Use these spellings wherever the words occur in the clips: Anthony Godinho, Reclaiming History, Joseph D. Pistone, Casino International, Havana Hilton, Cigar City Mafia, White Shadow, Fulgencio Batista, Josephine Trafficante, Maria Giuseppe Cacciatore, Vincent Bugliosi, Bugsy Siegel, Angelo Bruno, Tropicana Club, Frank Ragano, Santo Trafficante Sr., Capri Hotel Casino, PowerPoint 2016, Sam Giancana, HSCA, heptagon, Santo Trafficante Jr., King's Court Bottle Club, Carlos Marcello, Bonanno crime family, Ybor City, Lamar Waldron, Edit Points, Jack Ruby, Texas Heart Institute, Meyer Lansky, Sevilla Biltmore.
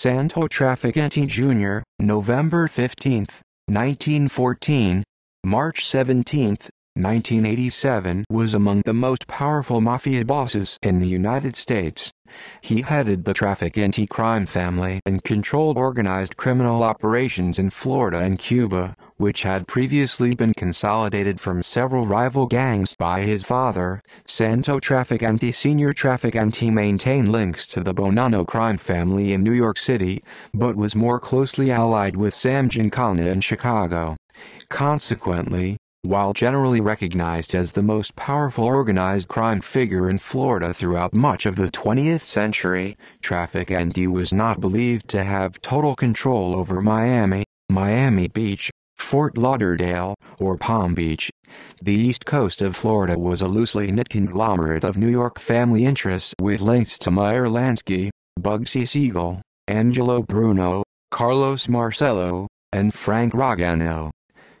Santo Trafficante Jr., November 15, 1914, March 17, 1987 was among the most powerful mafia bosses in the United States. He headed the Trafficante crime family and controlled organized criminal operations in Florida and Cuba, which had previously been consolidated from several rival gangs by his father, Santo Trafficante Sr. Trafficante maintained links to the Bonanno crime family in New York City, but was more closely allied with Sam Giancana in Chicago. Consequently, while generally recognized as the most powerful organized crime figure in Florida throughout much of the 20th century, Trafficante was not believed to have total control over Miami, Miami Beach, Fort Lauderdale, or Palm Beach. The East Coast of Florida was a loosely knit conglomerate of New York family interests with links to Meyer Lansky, Bugsy Siegel, Angelo Bruno, Carlos Marcello, and Frank Ragano.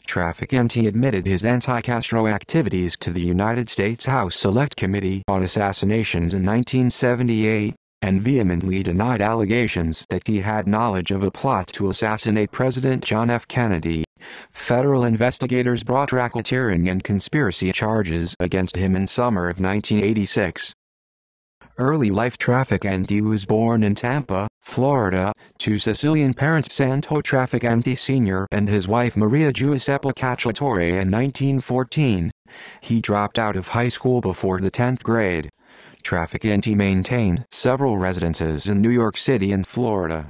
Trafficante admitted his anti-Castro activities to the United States House Select Committee on Assassinations in 1978. And vehemently denied allegations that he had knowledge of a plot to assassinate President John F. Kennedy. Federal investigators brought racketeering and conspiracy charges against him in summer of 1986. Early life Trafficante was born in Tampa, Florida, to Sicilian parents Santo Trafficante Sr. and his wife Maria Giuseppe Cacciatore in 1914. He dropped out of high school before the 10th grade. Trafficante maintained several residences in New York City and Florida.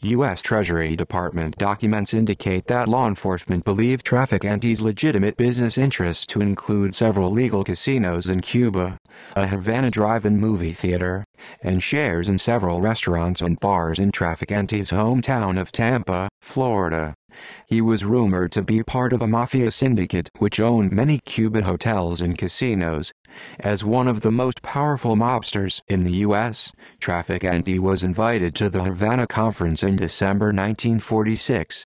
U.S. Treasury Department documents indicate that law enforcement believed Trafficante's legitimate business interests to include several legal casinos in Cuba, a Havana drive-in movie theater, and shares in several restaurants and bars in Trafficante's hometown of Tampa, Florida. He was rumored to be part of a mafia syndicate which owned many Cuban hotels and casinos. As one of the most powerful mobsters in the U.S., Trafficante was invited to the Havana Conference in December 1946.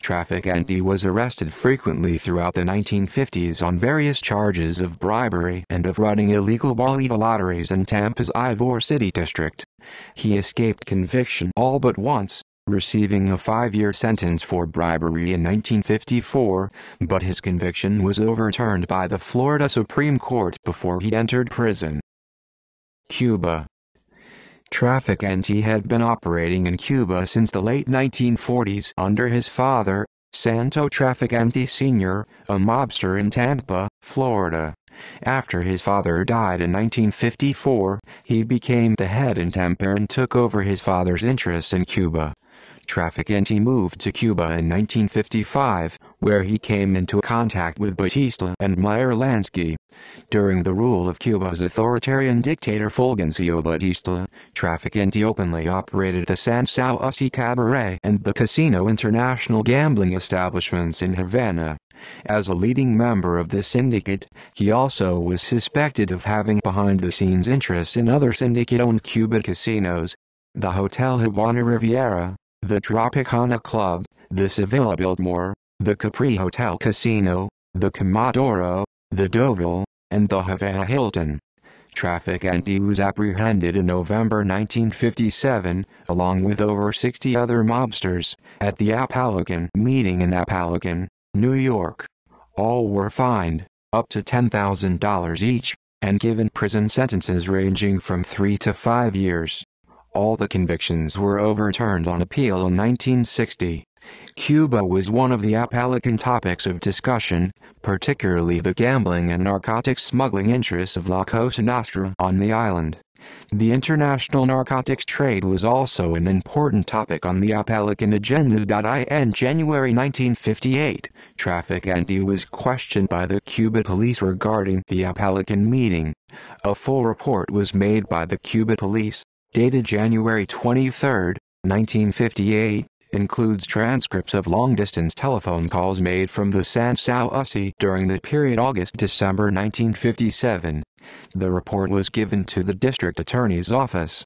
Trafficante was arrested frequently throughout the 1950s on various charges of bribery and of running illegal bolita lotteries in Tampa's Ybor City District. He escaped conviction all but once, receiving a 5-year sentence for bribery in 1954, but his conviction was overturned by the Florida Supreme Court before he entered prison. Cuba. Trafficante had been operating in Cuba since the late 1940s under his father, Santo Trafficante Sr., a mobster in Tampa, Florida. After his father died in 1954, he became the head in Tampa and took over his father's interests in Cuba. Trafficante moved to Cuba in 1955, where he came into contact with Batista and Meyer Lansky. During the rule of Cuba's authoritarian dictator Fulgencio Batista, Trafficante openly operated the Sans Souci Cabaret and the Casino International gambling establishments in Havana. As a leading member of this syndicate, he also was suspected of having behind-the-scenes interests in other syndicate-owned Cuban casinos, the Hotel Havana Riviera, the Tropicana Club, the Sevilla Biltmore, the Capri Hotel Casino, the Comodoro, the Deauville, and the Havana Hilton. Trafficante was apprehended in November 1957, along with over 60 other mobsters, at the Apalachin meeting in Apalachin, New York. All were fined, up to $10,000 each, and given prison sentences ranging from 3 to 5 years. All the convictions were overturned on appeal in 1960. Cuba was one of the Apalachin topics of discussion, particularly the gambling and narcotic smuggling interests of La Cosa Nostra on the island. The international narcotics trade was also an important topic on the Apalachin agenda. In January 1958, Trafficante was questioned by the Cuban police regarding the Apalachin meeting. A full report was made by the Cuban police, dated January 23, 1958, includes transcripts of long-distance telephone calls made from the Sans Souci during the period August-December 1957. The report was given to the district attorney's office.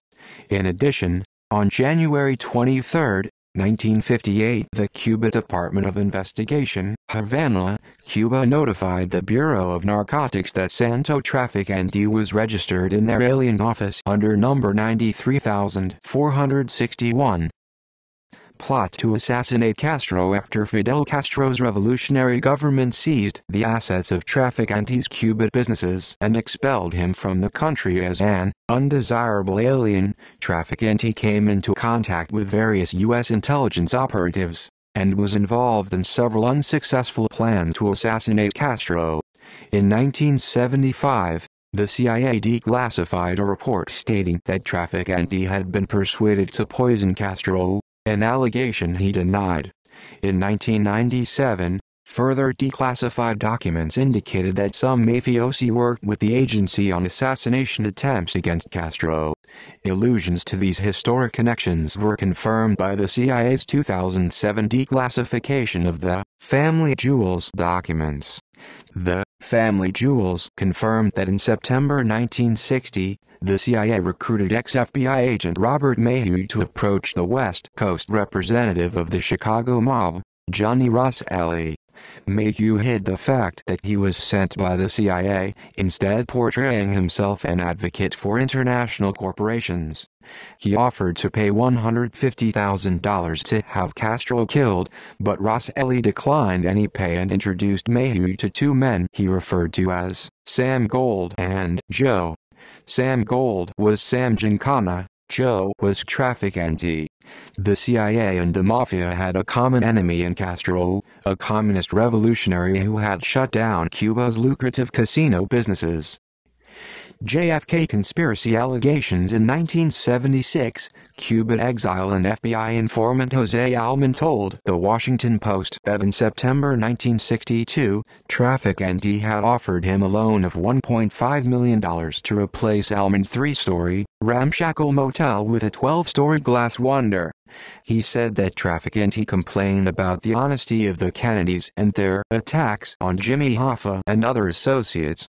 In addition, on January 23, 1958, the Cuba Department of Investigation, Havana, Cuba notified the Bureau of Narcotics that Santo Trafficante was registered in their alien office under number 93461. plot to assassinate Castro after Fidel Castro's revolutionary government seized the assets of Trafficante's Cuban businesses and expelled him from the country as an undesirable alien. Trafficante came into contact with various U.S. intelligence operatives and was involved in several unsuccessful plans to assassinate Castro. In 1975, the CIA declassified a report stating that Trafficante had been persuaded to poison Castro, an allegation he denied. In 1997, further declassified documents indicated that some mafiosi worked with the agency on assassination attempts against Castro. Allusions to these historic connections were confirmed by the CIA's 2007 declassification of the Family Jewels documents. The Family Jewels confirmed that in September 1960, the CIA recruited ex-FBI agent Robert Maheu to approach the West Coast representative of the Chicago mob, Johnny Rosselli. Maheu hid the fact that he was sent by the CIA, instead portraying himself an advocate for international corporations. He offered to pay $150,000 to have Castro killed, but Rosselli declined any pay and introduced Maheu to two men he referred to as Sam Gold and Joe. Sam Gold was Sam Giancana, Joe was Trafficante. The CIA and the Mafia had a common enemy in Castro, a communist revolutionary who had shut down Cuba's lucrative casino businesses. JFK conspiracy allegations in 1976, Cuban exile and FBI informant José Alemán told The Washington Post that in September 1962, Trafficante had offered him a loan of $1.5 million to replace Alemán's three-story, ramshackle motel with a 12-story glass wonder. He said that Trafficante complained about the honesty of the Kennedys and their attacks on Jimmy Hoffa and other associates.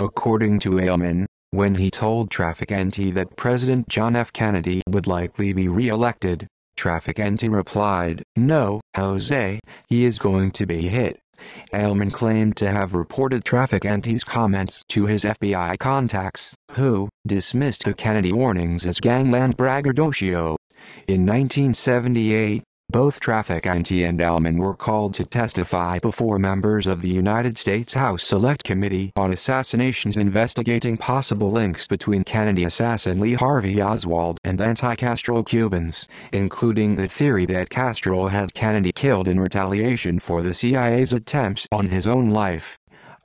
According to Alemán, when he told Trafficante that President John F. Kennedy would likely be re-elected, Trafficante replied, "No, José, he is going to be hit." Alemán claimed to have reported Trafficante's comments to his FBI contacts, who dismissed the Kennedy warnings as gangland braggadocio. In 1978, both Trafficante and Alemán were called to testify before members of the United States House Select Committee on Assassinations investigating possible links between Kennedy assassin Lee Harvey Oswald and anti-Castro Cubans, including the theory that Castro had Kennedy killed in retaliation for the CIA's attempts on his own life.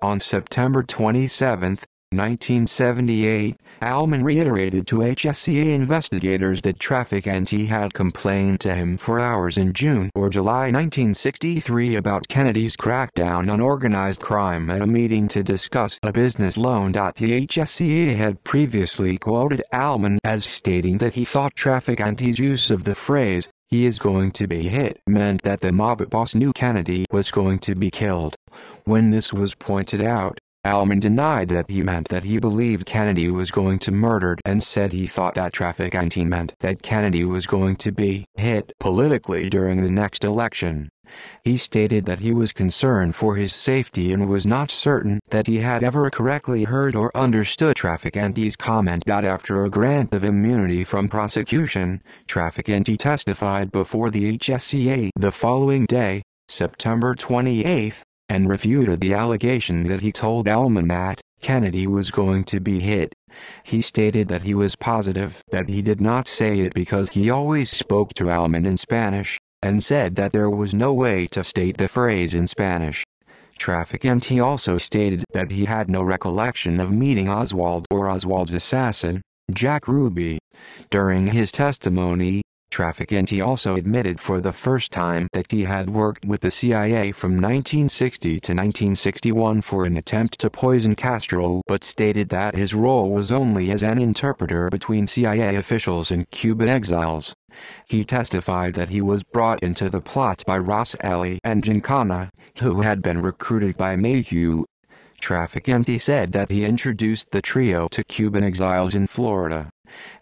On September 27, 1978, Alemán reiterated to HSCA investigators that Trafficante had complained to him for hours in June or July 1963 about Kennedy's crackdown on organized crime at a meeting to discuss a business loan. The HSCA had previously quoted Alemán as stating that he thought Trafficante's use of the phrase, "he is going to be hit," meant that the mob boss knew Kennedy was going to be killed. When this was pointed out, Alemán denied that he meant that he believed Kennedy was going to be murdered and said he thought that Trafficante meant that Kennedy was going to be hit politically during the next election. He stated that he was concerned for his safety and was not certain that he had ever correctly heard or understood Trafficante's comment. After a grant of immunity from prosecution, Trafficante testified before the HSCA the following day, September 28, and refuted the allegation that he told Alemán that Kennedy was going to be hit. He stated that he was positive that he did not say it because he always spoke to Alemán in Spanish, and said that there was no way to state the phrase in Spanish. Trafficante also stated that he had no recollection of meeting Oswald or Oswald's assassin, Jack Ruby. During his testimony, Trafficante also admitted for the first time that he had worked with the CIA from 1960 to 1961 for an attempt to poison Castro, but stated that his role was only as an interpreter between CIA officials and Cuban exiles. He testified that he was brought into the plot by Rosselli and Giancana, who had been recruited by Maheu. Trafficante said that he introduced the trio to Cuban exiles in Florida.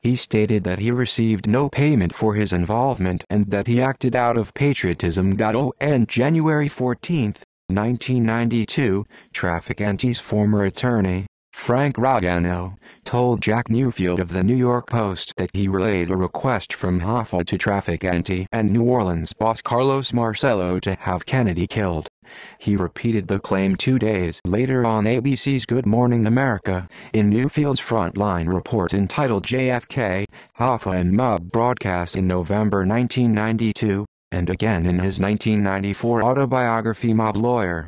He stated that he received no payment for his involvement and that he acted out of patriotism. On January 14, 1992, Trafficante's former attorney, Frank Ragano told Jack Newfield of the New York Post that he relayed a request from Hoffa to Trafficante and New Orleans boss Carlos Marcello to have Kennedy killed. He repeated the claim 2 days later on ABC's Good Morning America, in Newfield's frontline report entitled JFK, Hoffa and Mob broadcast in November 1992, and again in his 1994 autobiography Mob Lawyer.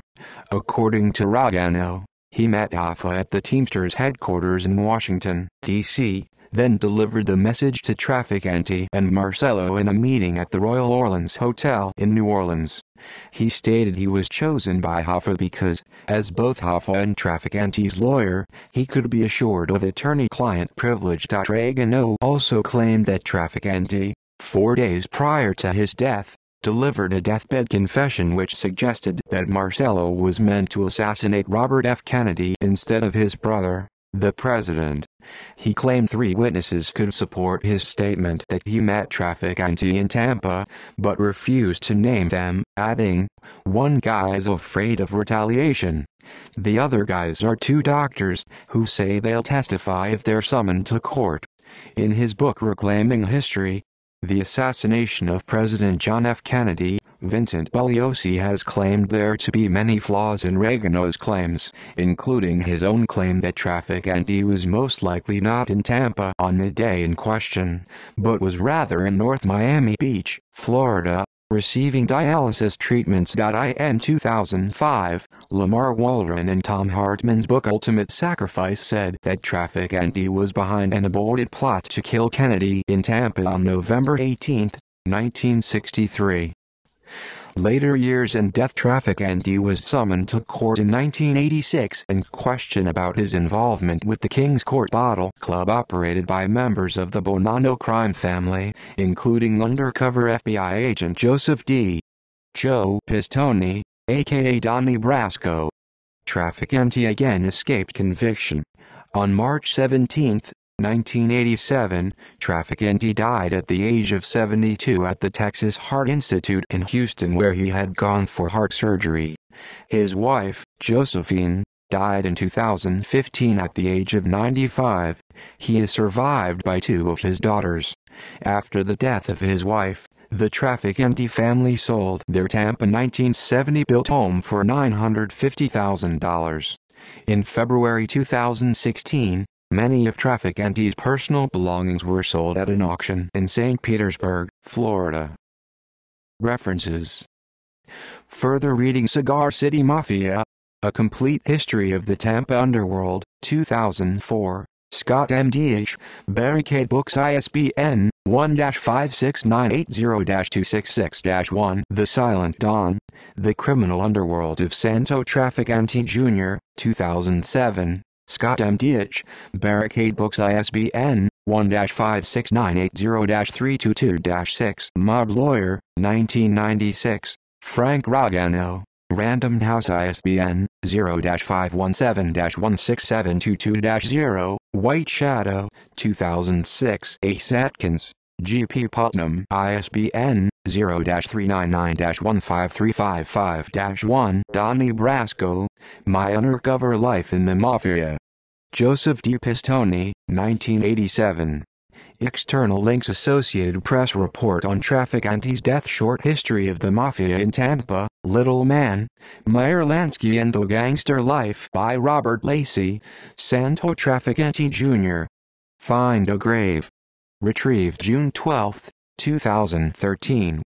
According to Ragano, he met Hoffa at the Teamsters headquarters in Washington, D.C., then delivered the message to Trafficante and Marcello in a meeting at the Royal Orleans Hotel in New Orleans. He stated he was chosen by Hoffa because, as both Hoffa and Trafficante's lawyer, he could be assured of attorney-client privilege. Ragano also claimed that Trafficante, 4 days prior to his death, delivered a deathbed confession which suggested that Marcello was meant to assassinate Robert F. Kennedy instead of his brother, the president. He claimed 3 witnesses could support his statement that he met Trafficante in Tampa, but refused to name them, adding, "One guy is afraid of retaliation. The other guys are 2 doctors, who say they'll testify if they're summoned to court." In his book Reclaiming History, The Assassination of President John F. Kennedy, Vincent Bugliosi has claimed there to be many flaws in Ragano's claims, including his own claim that Trafficante was most likely not in Tampa on the day in question, but was rather in North Miami Beach, Florida, receiving dialysis treatments. In 2005, Lamar Waldron and Tom Hartman's book Ultimate Sacrifice said that Trafficante was behind an aborted plot to kill Kennedy in Tampa on November 18, 1963. Later years and death. Trafficante was summoned to court in 1986 and questioned about his involvement with the King's Court Bottle Club operated by members of the Bonanno crime family, including undercover FBI agent Joseph D. Joe Pistone, a.k.a. Donnie Brasco. Trafficante again escaped conviction. On March 17, 1987, Trafficante died at the age of 72 at the Texas Heart Institute in Houston, where he had gone for heart surgery. His wife, Josephine, died in 2015 at the age of 95. He is survived by 2 of his daughters. After the death of his wife, the Trafficante family sold their Tampa 1970-built home for $950,000. In February 2016, many of Trafficante's personal belongings were sold at an auction in St. Petersburg, Florida. References. Further reading: Cigar City Mafia, A Complete History of the Tampa Underworld, 2004, Scott M. D.H., Barricade Books. ISBN 1-56980-266-1. The Silent Dawn, The Criminal Underworld of Santo Trafficante Jr., 2007. Scott M. D.H., Barricade Books. ISBN 1-56980-322-6. Mob Lawyer, 1996. Frank Ragano, Random House. ISBN 0-517-16722-0. White Shadow, 2006. Ace Atkins, G. P. Putnam. ISBN 0-399-15355-1. Donnie Brasco, My Undercover Life in the Mafia. Joseph D. Pistone, 1987. External links. Associated Press report on Trafficante's death. Short history of the Mafia in Tampa, Little Man, Meyer Lansky and the Gangster Life by Robert Lacey, Santo Trafficante Jr. Find a Grave. Retrieved June 12, 2013.